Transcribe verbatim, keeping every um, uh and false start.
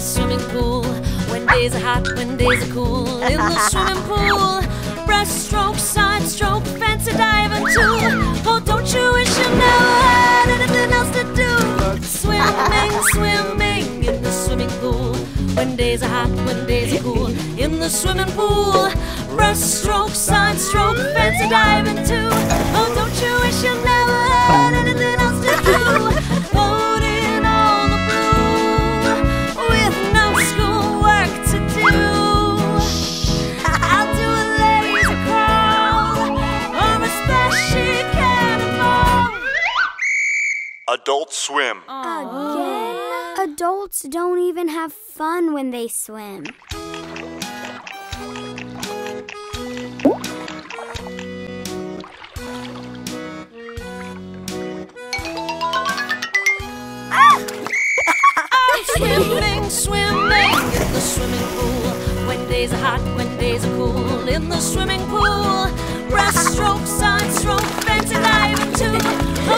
the swimming pool. When days are hot, when days are cool. In the swimming pool. Breaststroke, side stroke, fancy diving too. Oh, don't you wish you never had anything else to do? Swimming, swimming in the swimming pool. When days are hot, when days are cool. In the swimming pool. Breaststroke, side stroke, fancy diving too. Oh, don't you wish you never had anything else to do? Floating on the blue with no schoolwork to do. I'll do a lazy crawl or a splashy cannonball. Adults swim. Again? Adults don't even have fun when they swim. Ah! I'm swimming, swimming in the swimming pool. When days are hot, when days are cool. In the swimming pool. Breaststroke, side stroke, fancy diving too.